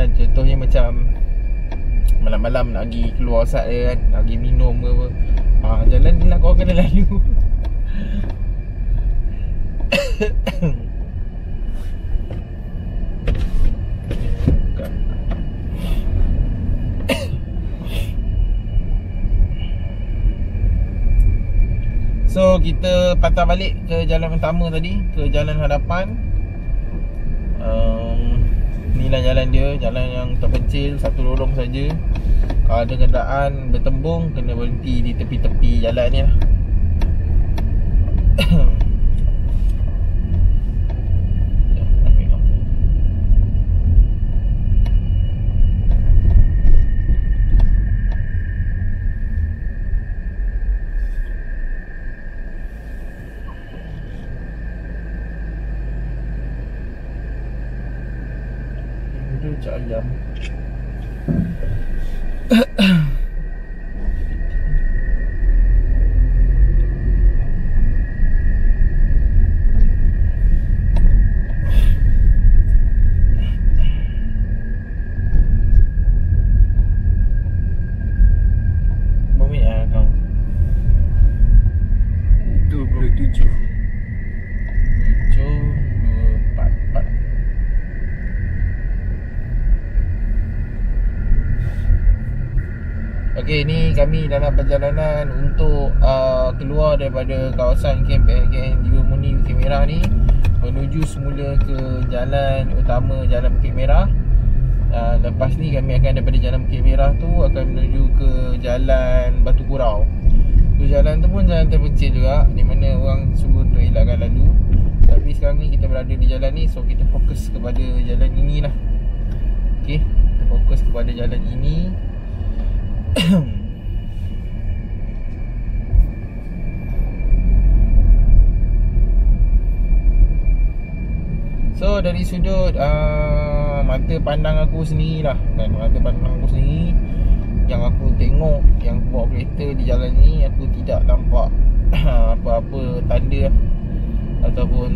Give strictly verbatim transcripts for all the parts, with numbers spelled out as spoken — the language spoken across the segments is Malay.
kan. Contohnya macam malam-malam nak pergi keluar sat dia kan, nak pergi minum ke apa, ha, jalan ni lah kau kena layu. So kita patah balik ke jalan utama tadi, ke jalan hadapan. um, Inilah jalan dia, jalan yang terpencil, satu lorong saja. Kalau ada kenderaan bertembung, kena berhenti di tepi-tepi jalan ni lah. Jam. Berapa ya kau? dua puluh tujuh. Okey, ni kami dalam perjalanan untuk uh, keluar daripada kawasan K M P K M U Muni Bukit Merah ni, menuju semula ke jalan utama, Jalan Bukit Merah. uh, Lepas ni kami akan daripada Jalan Bukit Merah tu akan menuju ke Jalan Batu Kurau. So jalan tu pun jalan terpencil juga, di mana orang sungguh terilakkan lalu. Tapi sekarang ni kita berada di jalan ni, so kita fokus kepada jalan ini lah. Okey, kita fokus kepada jalan ini. So dari sudut uh, mata pandang aku sendiri lah kan, mata pandang aku sendiri yang aku tengok, yang bawa kereta di jalan ni, aku tidak nampak apa-apa tanda ataupun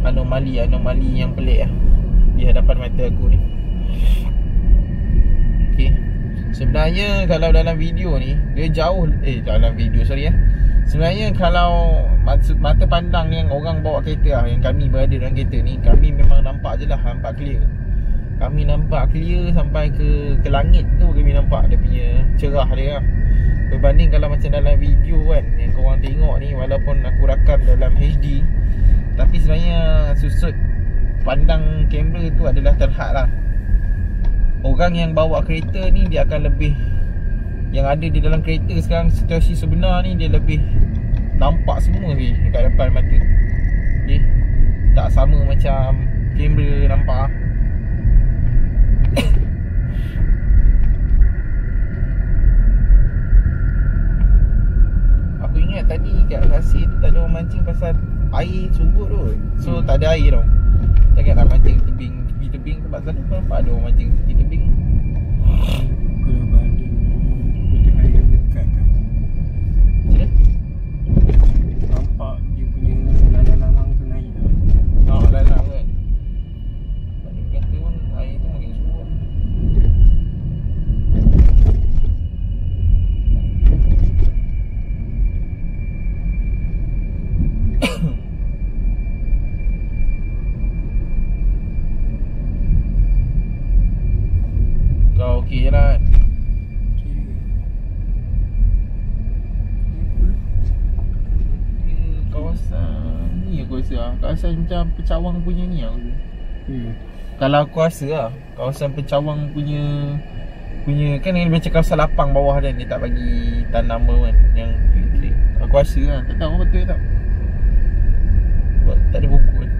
anomali-anomali yang pelik lah di hadapan mata aku ni. Sebenarnya kalau dalam video ni dia jauh, eh dalam video sorry eh sebenarnya kalau mata pandang yang orang bawa kereta lah, yang kami berada dalam kereta ni, kami memang nampak je lah, nampak clear. Kami nampak clear sampai ke ke langit tu, kami nampak dia punya cerah dia lah. Berbanding kalau macam dalam video kan, yang korang tengok ni, walaupun aku rakam dalam H D, tapi sebenarnya susut pandang kamera tu adalah terhad lah. Orang yang bawa kereta ni dia akan lebih, yang ada di dalam kereta sekarang, situasi sebenar ni dia lebih nampak semua ni dekat depan mata. Okey, tak sama macam kamera nampak. Aku ingat tadi kat Tasik tu tak ada orang mancing pasal air surut tu. So hmm. tak ada air tau. Jangan nak mancing tebing tebing tempat sana, kau nampak ada orang mancing tepi tebing. Kalau balik boleh main dekat kan, macam nampak dia punya lalang-lalang tu naik tau. Haa, oh, lalang kan, pada kata pun air tu makin surut. Okey lah. Okey. Kawasan ni aku rasa, kawasan macam Pecawang punya ni aku rasa. Hmm. Kalau aku rasa lah, kawasan Pecawang punya punya kan dia macam kawasan lapang bawah dia, dia tak bagi tanaman kan, yang aku rasa lah, tak tahu betul tak. Sebab tak ada buku kan.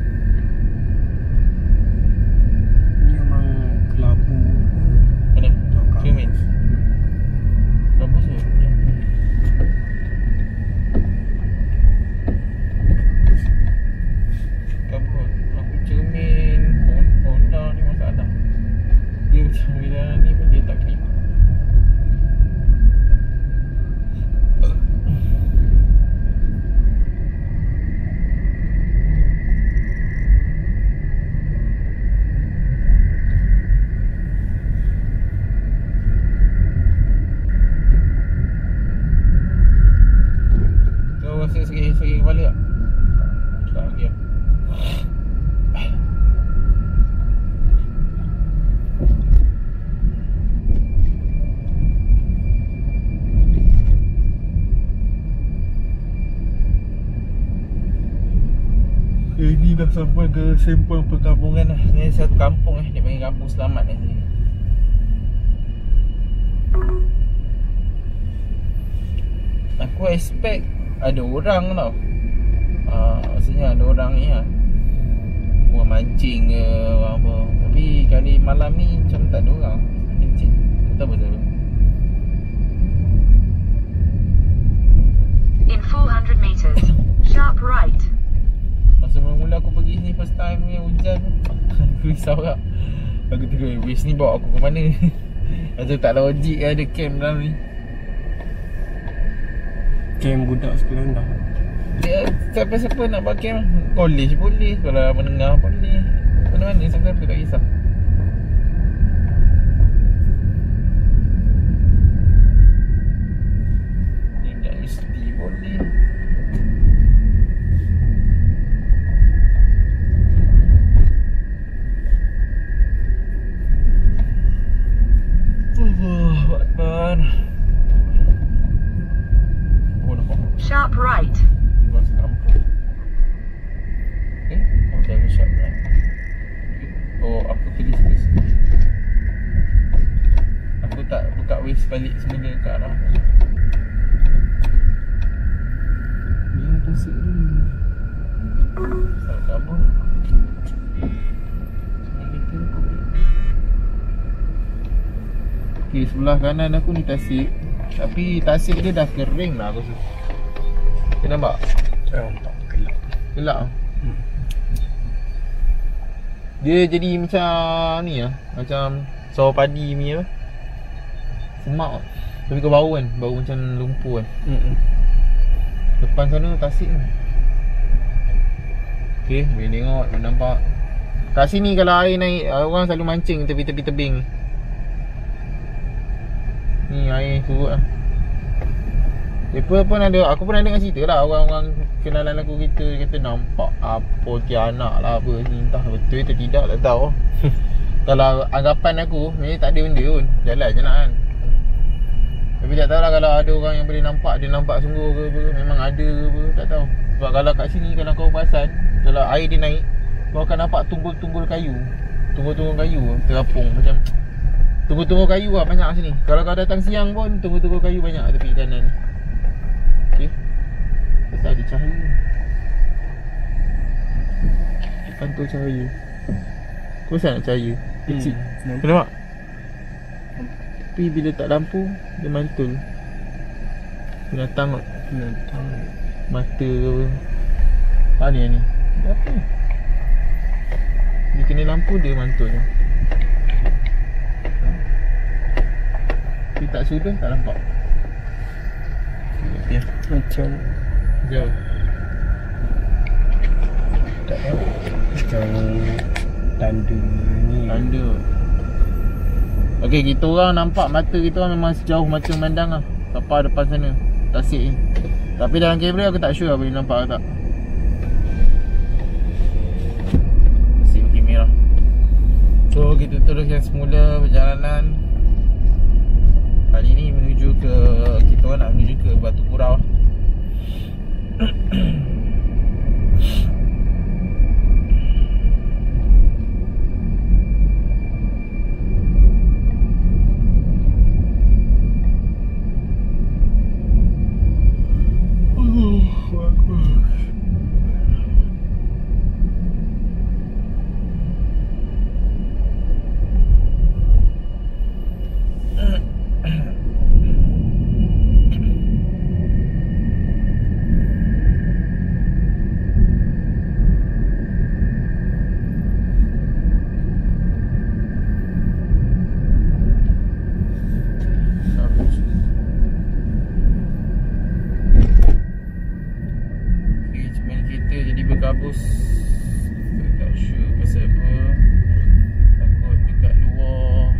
Ni memang kelabu. Cumin. Lampu tu. Lampu. Aku cermin Honda ni masalah. Dia macam bila ni pun dia tak klik. sampai ke sempang perkampungan lah. Ini satu kampung eh, dia panggil Kampung Selamat eh. Aku expect ada orang tau. uh, Maksudnya ada orang ni lah, orang mancing ke orang apa. Tapi kali malam ni macam tak ada orang mancing. Tak apa-apa. In four hundred meters, sharp right. Masa mula-mula aku pergi sini first time ni hujan, aku risau tak. Aku tengok waste ni bawa aku ke mana. Macam tak logik ada camp dalam ni. Camp budak sekolah dah. Dia siapa-siapa nak buat camp, college boleh, sekolah menengah boleh, mana-mana siapa-siapa tak kisah. Sharp right. Bos kampung. Eh, oh, dah ada sharp right. Oh, aku tulis ke sini. Aku tak buka waist balik semula ke arah. Ni Tasik dulu. Sharp kampung. Okey, sebelah kanan aku ni Tasik. Tapi Tasik dia dah kering lah aku rasa. Kau nampak? Oh, tak, gelap. Gelap lah? Hmm. Dia jadi macam ni lah, macam sawah padi punya lah. Semak lah. Tapi kau bau kan? Bau macam lumpur kan? Mm-mm. Depan sana Tasik ni. Okay, boleh tengok, boleh nampak Tasik ni kalau air naik, orang selalu mancing tepi-tepi tebing. Ni air turut lah. Mereka pun ada, aku pun ada dengan cerita lah. Orang-orang kenalan aku kita kata nampak apa tianak lah apa ni. Entah betul atau tidak tak tahu. Kalau anggapan aku, ni tak ada benda pun, jalan je lah kan. Tapi tak tahu lah kalau ada orang yang boleh nampak, dia nampak sungguh ke apa, memang ada ke apa, tak tahu. Sebab kalau kat sini, kalau kau perasan, kalau air dia naik, kau akan nampak tunggul-tunggul kayu. Tunggul-tunggul kayu terapung macam tunggul-tunggul kayu lah banyak sini. Kalau kau datang siang pun, tunggul-tunggul kayu banyak tepi kanan. Okey. Pasal ada cahaya. Pantul cahaya. Kau rasa nak cahaya? Kecil. Hmm. Kau nampak? Tapi bila tak lampu, dia mantul. Binatang tak? Binatang. Mata ke apa. Ah, ni ni. Apa ni? Dia kena lampu, dia mantul. Dia tak sudah, tak nampak. Ya, macam jauh. Tak tahu. Macam tanda ni. Tanda. Okey, kita orang nampak mata kita orang memang sejauh macam pandang lah. Kapal depan sana Tasik ni. Tapi dalam kamera aku tak sure lah boleh nampak ke tak. Tasik Bukit Merah. So, kita terus yang semula perjalanan. Kali ni menuju ke, kita orang nak menuju ke Batu Kurau. Kabus, aku tak sure pasal apa. Takut dekat luar,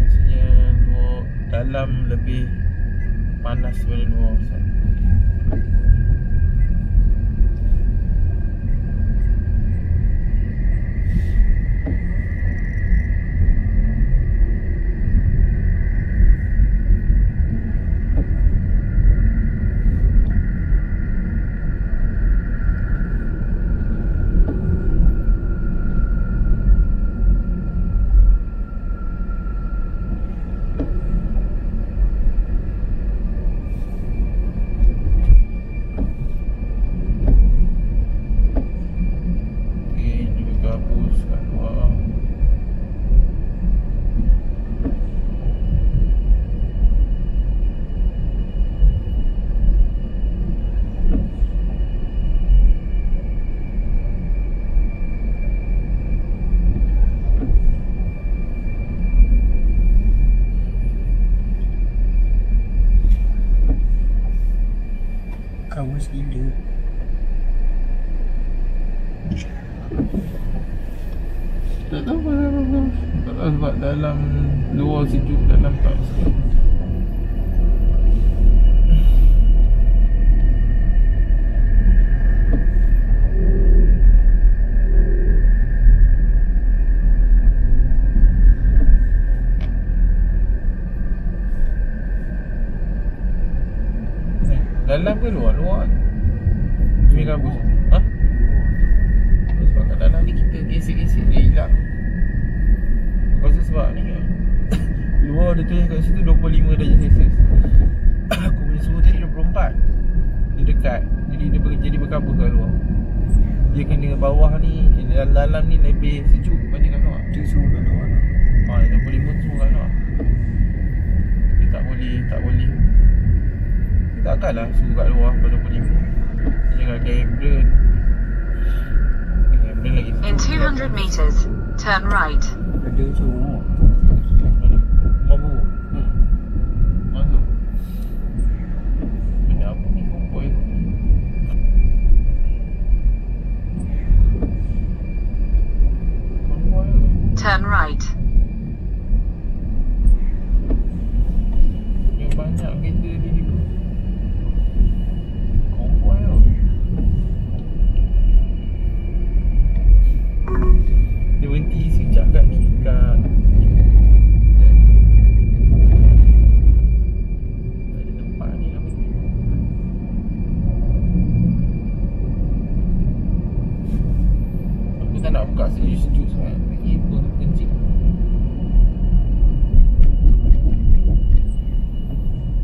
maksudnya luar dalam lebih panas daripada luar. harus hidup. Tak tahu apa-apa. Tak tahu sebab dalam luar sejuk, dalam tak sejuk. Dalam ke luar? Luar Ini kabus. Ha? Sebab kat dalam ni kita gesek-gesek dia hilang. Aku rasa sebab ni luar dia tulis kat situ dua puluh lima darjah Celsius. Aku punya suhu tadi dua puluh empat. Dia dekat. Jadi dia jadi berkabut kat luar. Dia kena bawah ni, dalam ni lebih sejuk daripada kat luar. Dia suhu kat luar. Ha, dua puluh lima suhu kat luar. Dia tak boleh, tak boleh takkanlah suhu kat luar pada dua puluh lima. Jangan kamera. Kamera lagi. In two hundred meters, turn right. Ada suhu. Mabuk. Hmm. Masuk. Benda apa ni kompoi? Kompoi. Turn right. Yang banyak kereta di situ. Dia berhenti sejak kat ni kat ada tempat ni lah berhenti. Aku tak nak buka sejuk-sejuk sangat. Ibu kencing.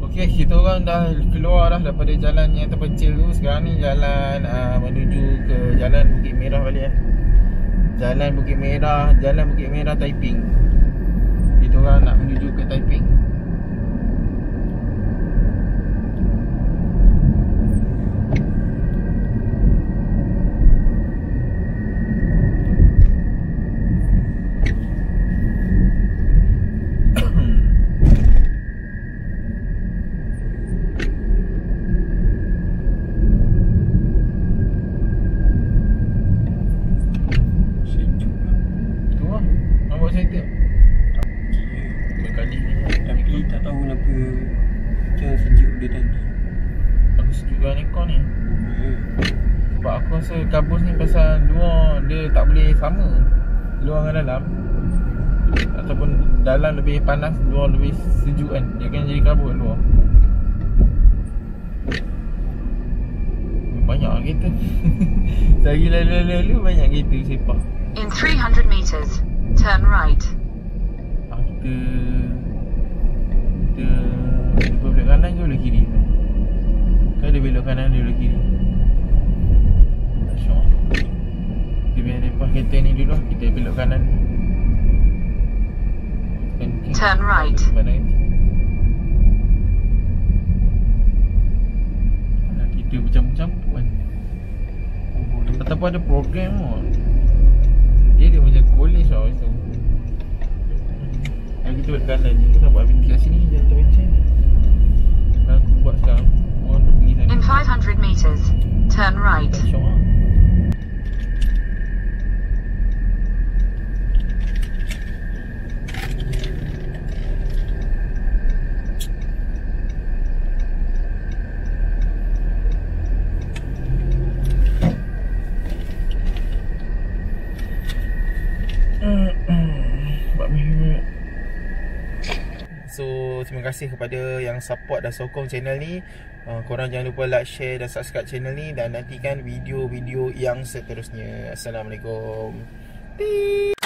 Ok, kita orang dah keluar dah daripada jalan yang terpencil tu. Sekarang ni jalan uh, menuju ke Jalan Bukit Merah balik eh. Jalan Bukit Merah, Jalan Bukit Merah Taiping. Kita orang nak menuju ke Taiping. Kabus ni pasal luar dia tak boleh sama luar dengan dalam, ataupun dalam lebih panas, luar lebih sejuk kan. Dia akan jadi kabut luar. Banyak kereta. Sehari lalu-lalu banyak kereta sepah. In three hundred meters, turn right. Ah, kita Kita Kita belok kanan ke belok kiri? Kan dia belok kanan, dia belok kiri. Kita biar lepas kereta ni dulu, kita belok kanan. Turn right. Kita bercampur-campur kan. Ataupun ada program kot. Dia dia macam college lah so. Kalau kita belok kanan ni, kita nak buat bintik kat sini. Jangan terpencil. Kalau aku buat sekarang, orang tu pergi sana. In five hundred meters, turn right. So terima kasih kepada yang support dan sokong channel ni. uh, Korang jangan lupa like, share dan subscribe channel ni. Dan nantikan video-video yang seterusnya. Assalamualaikum.